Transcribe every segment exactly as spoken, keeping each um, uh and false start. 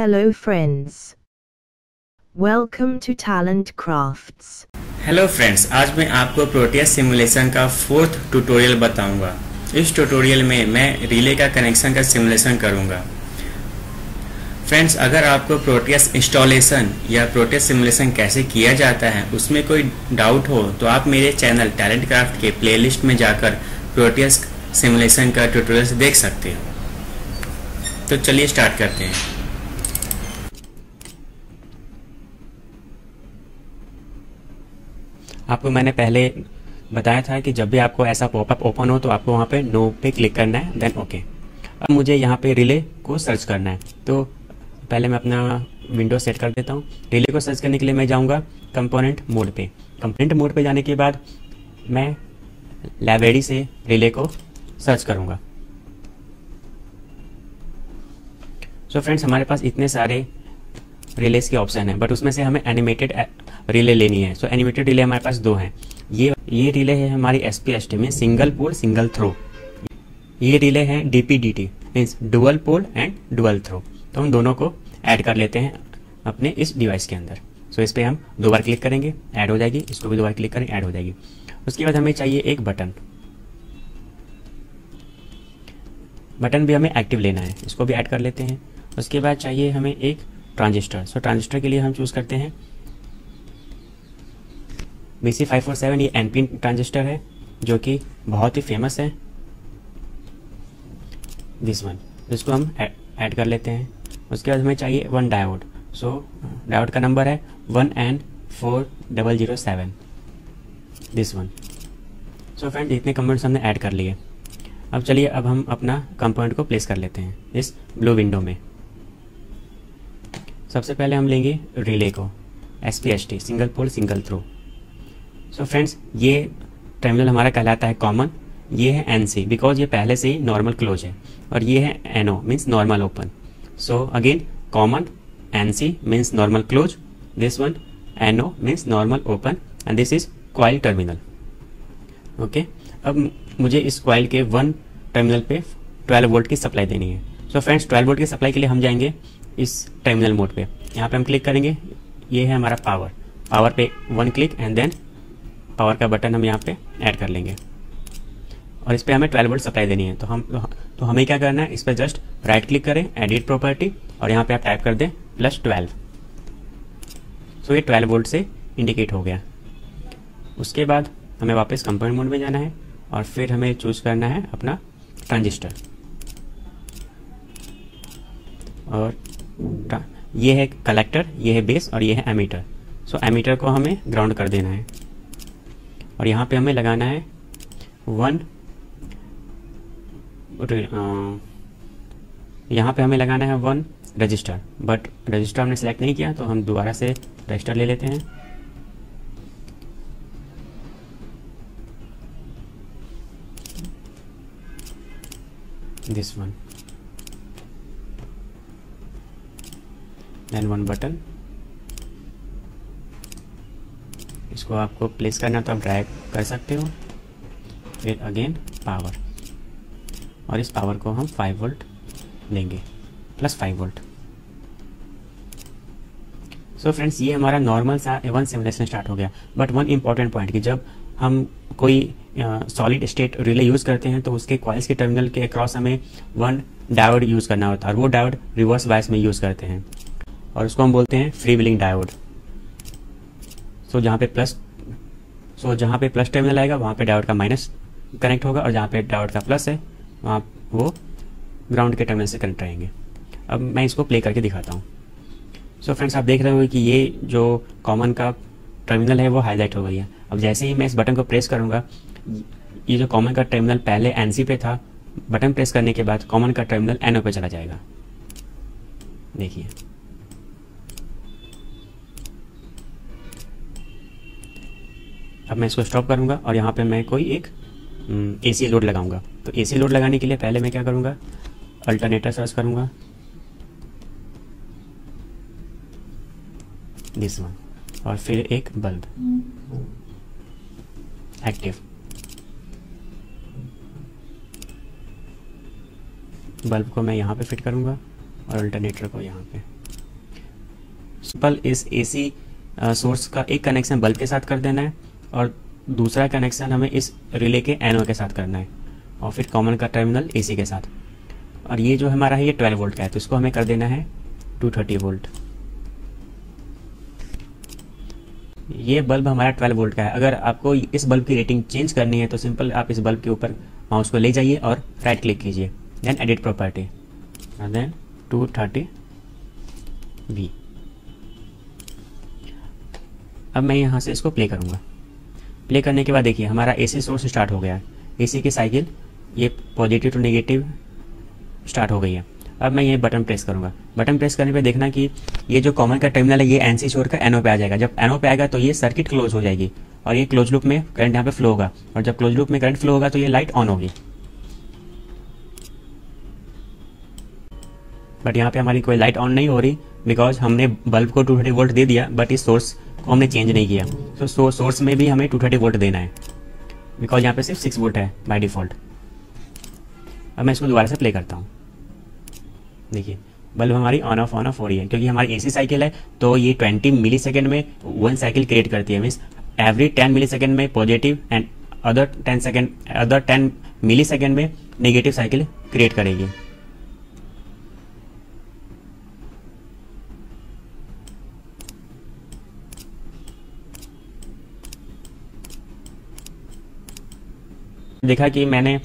Hello friends, welcome to Talent Crafts. Hello friends, आज मैं आपको प्रोटियस सिमुलेशन का फोर्थ ट्यूटोरियल बताऊंगा। इस ट्यूटोरियल में मैं रिले का कनेक्शन का सिमुलेशन करूंगा। फ्रेंड्स, अगर आपको प्रोटियस इंस्टॉलेशन या प्रोटियस सिमुलेशन कैसे किया जाता है उसमें कोई डाउट हो तो आप मेरे चैनल टैलेंट क्राफ्ट के प्लेलिस्ट में जाकर प्रोटियस सिमुलेशन का ट्यूटोरियल देख सकते हो। तो चलिए स्टार्ट करते हैं। आपको मैंने पहले बताया था कि जब भी आपको ऐसा पॉपअप ओपन हो तो आपको वहां पे नो पे क्लिक करना है, देन ओके। अब मुझे यहाँ पे रिले को सर्च करना है, तो पहले मैं अपना विंडो सेट कर देता हूँ। रिले को सर्च करने के लिए मैं जाऊँगा कंपोनेंट मोड पे। कंपोनेंट मोड पे जाने के बाद मैं लाइब्रेरी से रिले को सर्च करूँगा। सो so फ्रेंड्स, हमारे पास इतने सारे रिलेस के ऑप्शन हैं, बट उसमें से हमें एनिमेटेड रिले लेनी है। सो so, एनिमेटेड रिले हमारे पास दो हैं। ये ये रिले है हमारी एस पी एस टी में सिंगल पोल सिंगल थ्रो। ये रिले है D P D T means dual pole and dual throw. तो हम दोनों को ऐड कर लेते हैं अपने इस डिवाइस के अंदर। सो so, इस पर हम दो बार क्लिक करेंगे, ऐड हो जाएगी। इसको भी दो बार क्लिक करेंगे, ऐड हो जाएगी। उसके बाद हमें चाहिए एक बटन। बटन भी हमें एक्टिव लेना है, इसको भी ऐड कर लेते हैं। उसके बाद चाहिए हमें एक ट्रांजिस्टर। सो ट्रांजिस्टर के लिए हम चूज करते हैं B C five four seven. ये एन पी ट्रांजिस्टर है जो कि बहुत ही फेमस है, दिस वन। इसको हम ऐड कर लेते हैं। उसके बाद हमें चाहिए वन डायोड। सो डायोड का नंबर है one N four double zero seven, this one. So friend, इतने कंपोनेंट्स हमने ऐड कर लिए। अब चलिए अब हम अपना कंपोनेंट को प्लेस कर लेते हैं इस ब्लू विंडो में। सबसे पहले हम लेंगे रिले को, S P S T single pole single throw. So friends, ये टर्मिनल हमारा कहलाता है कॉमन। ये है एन सी बिकॉज ये पहले से ही नॉर्मल क्लोज है, और ये है N O means normal open. So again common N C means normal close, this one N O means normal open, and this is coil terminal. Okay, अब मुझे इस कॉइल के वन टर्मिनल पे twelve volt की supply देनी है। So friends, twelve volt की supply के लिए हम जाएंगे इस टर्मिनल मोड पे। यहाँ पे हम क्लिक करेंगे, ये है हमारा पावर। पावर पे one click and then power का बटन हम यहाँ पे ऐड कर लेंगे, और इस पर हमें ट्वेल्व वोल्ट सप्लाई देनी है। तो हम तो हमें क्या करना है, इस पर जस्ट राइट क्लिक करें, एडिट प्रॉपर्टी, और यहाँ पर आप टाइप कर दें प्लस ट्वेल्व। सो ये ट्वेल्व वोल्ट से इंडिकेट हो गया। उसके बाद हमें वापस कंपोनेंट मोड में जाना है, और फिर हमें चूज करना है अपना ट्रांजिस्टर। और ट्रा, ये है कलेक्टर, ये है बेस, और ये है एमीटर। सो एमीटर को हमें ग्राउंड कर देना है, और यहाँ पे हमें लगाना है वन यहाँ पे हमें लगाना है वन रजिस्टर, बट रजिस्टर हमने सेलेक्ट नहीं किया, तो हम दोबारा से रजिस्टर ले लेते हैं। This one, then one button. इसको आपको प्लेस करना तो आप ड्रैग कर सकते हो, फिर अगेन पावर, और इस पावर को हम फाइव वोल्ट लेंगे, plus five volt. So friends, ये हमारा नॉर्मल सा वन सिमुलेशन स्टार्ट हो गया। बट वन इम्पॉर्टेंट पॉइंट कि जब हम कोई सॉलिड स्टेट रिले यूज़ करते हैं तो उसके कॉइल्स के टर्मिनल के अक्रॉस हमें वन डायोड यूज़ करना होता है, और वो डायोड रिवर्स बायस में यूज़ करते हैं, और उसको हम बोलते हैं फ्री व्हीलिंग डायोड। सो जहाँ पे प्लस सो जहाँ पे प्लस टर्मिनल आएगा वहाँ पे डायोड का माइनस कनेक्ट होगा, और जहाँ पे डायोड का प्लस है वहाँ वो ग्राउंड के टर्मिनल से कनेक्ट रहेंगे। अब मैं इसको प्ले करके दिखाता हूँ। सो फ्रेंड्स, आप देख रहे हो कि ये जो कॉमन का टर्मिनल है वो हाईलाइट हो गई है। अब जैसे ही मैं इस बटन को प्रेस करूँगा, ये जो कॉमन का टर्मिनल पहले एन सी पे था, बटन प्रेस करने के बाद कॉमन का टर्मिनल एन ओ पे चला जाएगा। देखिए, अब मैं इसको स्टॉप करूँगा, और यहाँ पे मैं कोई एक ए सी लोड लगाऊंगा। तो ए सी लोड लगाने के लिए पहले मैं क्या करूँगा, अल्टरनेटर सर्च करूँगा, दिस वन, और फिर एक बल्ब एक्टिव बल्ब को मैं यहाँ पे फिट करूँगा, और अल्टरनेटर को यहाँ पे। सिंपल इस एसी सोर्स का एक कनेक्शन बल्ब के साथ कर देना है और दूसरा कनेक्शन हमें इस रिले के एनोड के साथ करना है और फिर कॉमन का टर्मिनल एसी के साथ। और ये जो हमारा है ये ट्वेल्व वोल्ट का है तो इसको हमें कर देना है टू थर्टी वोल्ट। ये बल्ब हमारा ट्वेल्व वोल्ट का है। अगर आपको इस बल्ब की रेटिंग चेंज करनी है तो सिंपल आप इस बल्ब के ऊपर माउस को ले जाइए और राइट क्लिक कीजिए, then edit property, then two thirty V. अब मैं यहाँ से इसको प्ले करूँगा। प्ले करने के बाद देखिए हमारा एसी सोर्स स्टार्ट हो गया है। एसी की साइकिल ये पॉजिटिव टू नेगेटिव स्टार्ट हो गई है। अब मैं ये बटन प्रेस करूँगा। बटन प्रेस करने पे देखना कि ये जो कॉमन का टर्मिनल है ये एनसी छोड़ कर एनओ पे आ जाएगा। जब एनओ पे आएगा तो ये सर्किट क्लोज हो जाएगी और ये क्लोज लूप में करंट यहाँ पे फ्लो होगा और जब क्लोज लूप में करंट फ्लो होगा तो ये लाइट ऑन होगी। बट यहाँ पे हमारी कोई लाइट ऑन नहीं हो रही बिकॉज हमने बल्ब को टू थर्टी वोल्ट दे दिया बट इस सोर्स को हमने चेंज नहीं किया। तो सो सोर्स में भी हमें टू थर्टी वोल्ट देना है बिकॉज यहाँ पे सिर्फ सिक्स वोल्ट है बाय डिफॉल्ट। अब मैं इसको दोबारा से प्ले करता हूँ। देखिए बल्ब हमारी ऑन ऑफ ऑन ऑफ हो रही है क्योंकि हमारी एसी साइकिल है तो ये ट्वेंटी मिली सेकेंड में वन साइकिल क्रिएट करती है। Means every ten millisecond में positive and other ten second other ten millisecond में नेगेटिव साइकिल क्रिएट करेगी। देखा कि मैंने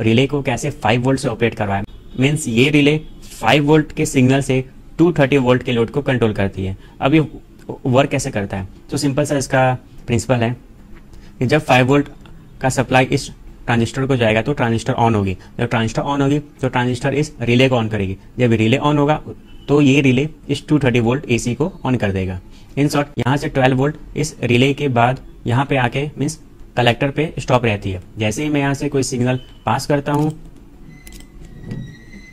रिले को कैसे फाइव वोल्ट से ऑपरेट करवाया। मीन्स ये रिले फाइव वोल्ट के सिग्नल से टू थर्टी वोल्ट के लोड को कंट्रोल करती है। अब ये वर्क कैसे करता है तो सिंपल सा इसका प्रिंसिपल है कि जब फाइव वोल्ट का सप्लाई इस ट्रांजिस्टर को जाएगा तो ट्रांजिस्टर ऑन होगी। जब ट्रांजिस्टर ऑन होगी तो ट्रांजिस्टर इस रिले को ऑन करेगी। जब रिले ऑन होगा तो ये रिले इस टू थर्टी वोल्ट एसी को ऑन कर देगा। इन शॉर्ट यहाँ से ट्वेल्व वोल्ट इस रिले के बाद यहाँ पे आके मीन्स कलेक्टर पे स्टॉप रहती है। जैसे ही मैं यहाँ से कोई सिग्नल पास करता हूँ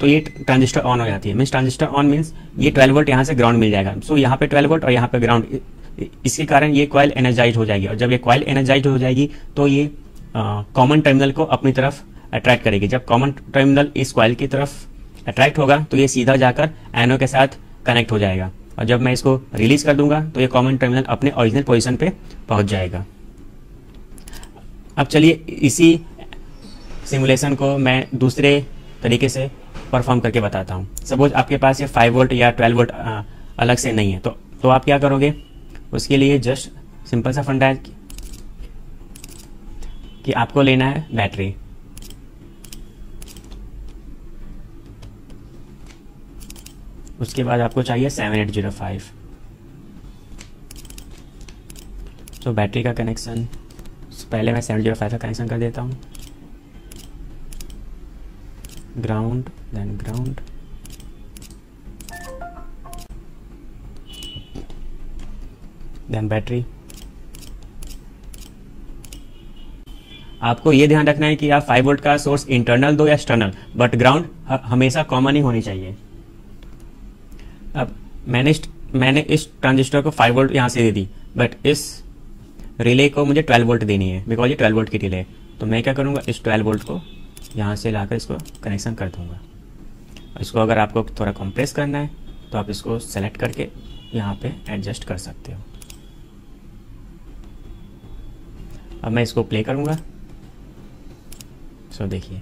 तो ये ट्रांजिस्टर ऑन हो जाती है। मीन्स ट्रांजिस्टर ऑन मीन्स ये ट्वेल्व वोल्ट यहाँ से ग्राउंड मिल जाएगा। सो so, यहाँ पे ट्वेल्व वोल्ट और यहाँ पे ग्राउंड, इसके कारण ये कॉइल एनर्जाइज हो जाएगी और जब ये कॉइल एनर्जाइज हो जाएगी तो ये कॉमन टर्मिनल को अपनी तरफ अट्रैक्ट करेगी। जब कॉमन टर्मिनल इस कॉइल की तरफ अट्रैक्ट होगा तो ये सीधा जाकर एनो के साथ कनेक्ट हो जाएगा और जब मैं इसको रिलीज कर दूंगा तो ये कॉमन टर्मिनल अपने ओरिजिनल पोजिशन पे पहुंच जाएगा। अब चलिए इसी सिमुलेशन को मैं दूसरे तरीके से परफॉर्म करके बताता हूँ। सपोज आपके पास ये फाइव वोल्ट या ट्वेल्व वोल्ट अलग से नहीं है तो तो आप क्या करोगे उसके लिए जस्ट सिंपल सा फंडा है कि आपको लेना है बैटरी। उसके बाद आपको चाहिए सेवन एट जीरो फाइव। तो बैटरी का कनेक्शन पहले मैं सेवन एट जीरो फाइव का कनेक्शन कर देता हूँ। Ground then ground. Then battery. आपको ये ध्यान रखना है कि आप फाइव वोल्ट का सोर्स इंटरनल दो या एक्सटर्नल बट ग्राउंड हमेशा कॉमन ही होनी चाहिए। अब मैंने मैंने इस ट्रांजिस्टर को फाइव वोल्ट यहाँ से दे दी बट इस रिले को मुझे ट्वेल्व वोल्ट देनी है बिकॉज ये ट्वेल्व वोल्ट की रिले है। तो मैं क्या करूँगा इस ट्वेल्व वोल्ट को यहाँ से लाकर इसको कनेक्शन कर दूंगा। इसको अगर आपको थोड़ा कंप्रेस करना है तो आप इसको सेलेक्ट करके यहाँ पे एडजस्ट कर सकते हो। अब मैं इसको प्ले करूँगा। सो देखिए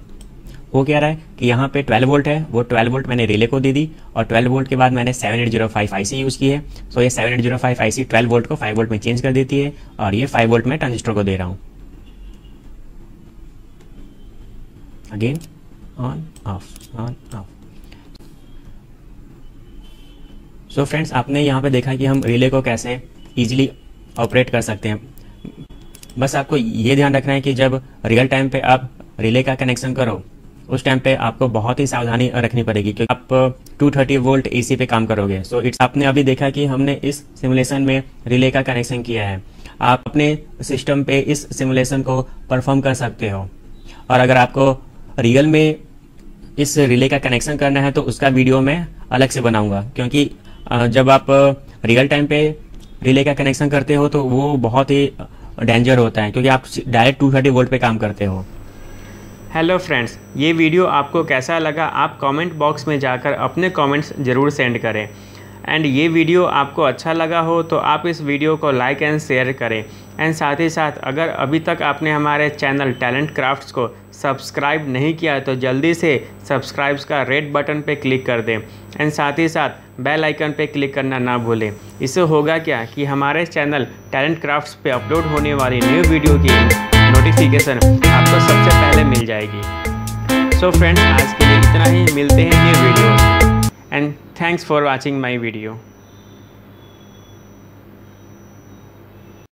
वो क्या रहा है कि यहाँ पे ट्वेल्व वोल्ट है, वो ट्वेल्व वोल्ट मैंने रिले को दे दी और ट्वेल्व वोल्ट के बाद मैंने seven eight zero five IC use की है। सो ये seven eight zero five IC twelve volt को फाइव वोल्ट में चेंज कर देती है और ये फाइव वोल्ट में ट्रांजिस्टर को दे रहा हूँ। Again on off on off. So friends आपने यहाँ पे देखा कि हम रिले को कैसे इजीली ऑपरेट कर सकते हैं। बस आपको ये ध्यान रखना है कि जब रियल टाइम पे आप रिले का कनेक्शन करो उस टाइम पे आपको बहुत ही सावधानी रखनी पड़ेगी क्योंकि आप टू थर्टी वोल्ट एसी पे काम करोगे। सो so इट्स आपने अभी देखा कि हमने इस सिमुलेशन में रिले का कनेक्शन किया है। आप अपने सिस्टम पे इस सिमुलेशन को परफॉर्म कर सकते हो और अगर आपको रियल में इस रिले का कनेक्शन करना है तो उसका वीडियो मैं अलग से बनाऊंगा क्योंकि जब आप रियल टाइम पे रिले का कनेक्शन करते हो तो वो बहुत ही डेंजर होता है क्योंकि आप डायरेक्ट टू थर्टी वोल्ट पे काम करते हो। हेलो फ्रेंड्स, ये वीडियो आपको कैसा लगा आप कमेंट बॉक्स में जाकर अपने कमेंट्स ज़रूर सेंड करें। एंड ये वीडियो आपको अच्छा लगा हो तो आप इस वीडियो को लाइक एंड शेयर करें, एंड साथ ही साथ अगर अभी तक आपने हमारे चैनल टैलेंट क्राफ्ट्स को सब्सक्राइब नहीं किया है तो जल्दी से सब्सक्राइब का रेड बटन पे क्लिक कर दें, एंड साथ ही साथ बेल आइकन पे क्लिक करना ना भूलें। इससे होगा क्या कि हमारे चैनल टैलेंट क्राफ्ट्स पे अपलोड होने वाली न्यू वीडियो की नोटिफिकेशन आपको सबसे पहले मिल जाएगी। सो फ्रेंड्स, आज के लिए इतना ही, मिलते हैं new video, and thanks for watching my video.